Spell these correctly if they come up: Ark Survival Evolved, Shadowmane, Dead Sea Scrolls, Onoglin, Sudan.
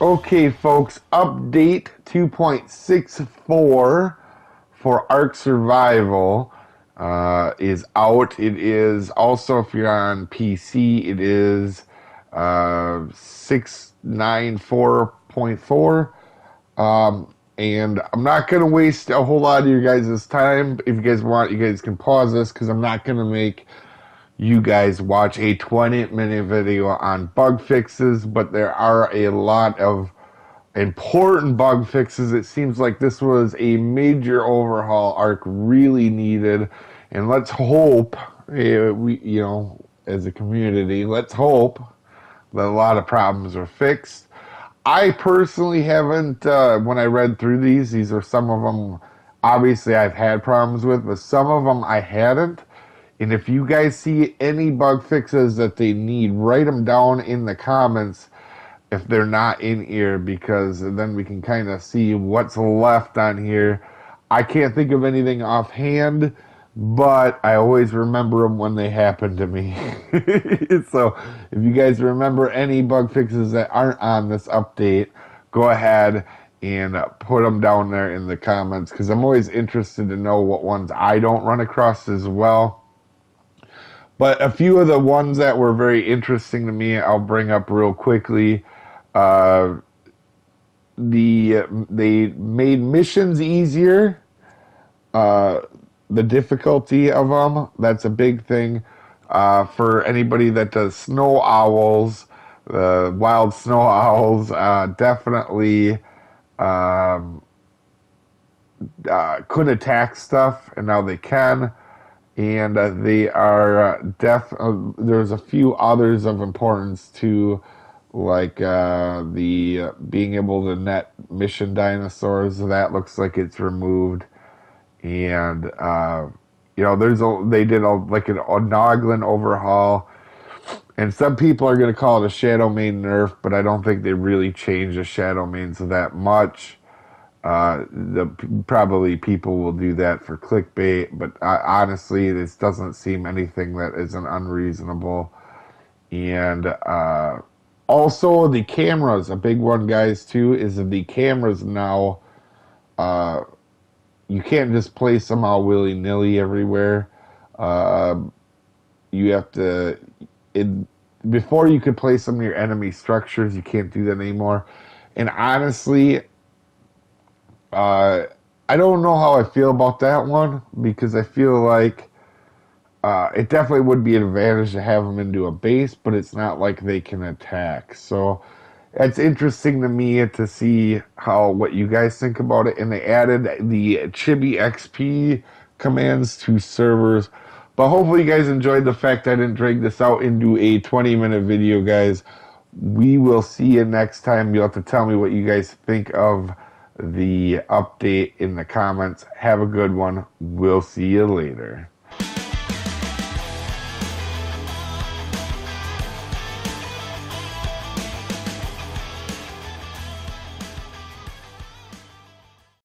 Okay, folks, update 2.64 for Ark Survival is out. It is also, if you're on PC, it is 694.4. And I'm not going to waste a whole lot of your guys' time. If you guys want, you guys can pause this because I'm not going to make you guys watch a 20-minute video on bug fixes, but there are a lot of important bug fixes. It seems like this was a major overhaul Ark really needed, and let's hope, you know, as a community, let's hope that a lot of problems are fixed. I personally haven't, when I read through these are some of them, obviously I've had problems with, but some of them I hadn't. And if you guys see any bug fixes that they need, write them down in the comments if they're not in here, because then we can kind of see what's left on here. I can't think of anything offhand, but I always remember them when they happen to me. So if you guys remember any bug fixes that aren't on this update, go ahead and put them down there in the comments, because I'm always interested to know what ones I don't run across as well. But a few of the ones that were very interesting to me, I'll bring up real quickly. They made missions easier. The difficulty of them, that's a big thing. For anybody that does snow owls, the wild snow owls, definitely couldn't attack stuff, and now they can. And they are there's a few others of importance too, like being able to net mission dinosaurs. That looks like it's removed, and you know, they did like an Onoglin overhaul, and some people are going to call it a Shadowmane nerf, but I don't think they really changed the Shadowmanes that much. Probably people will do that for clickbait, but honestly, this doesn't seem anything that isn't unreasonable. And also the cameras, a big one, guys, too, is the cameras now. You can't just place them all willy-nilly everywhere. You have to... Before you could place them near enemy structures, you can't do that anymore. And honestly... I don't know how I feel about that one, because I feel like it definitely would be an advantage to have them into a base, but it's not like they can attack. So it's interesting to me to see what you guys think about it. And they added the chibi XP commands to servers. But hopefully you guys enjoyed the fact I didn't drag this out into a 20-minute video, guys. We will see you next time. You'll have to tell me what you guys think of the update in the comments. Have a good one. We'll see you later.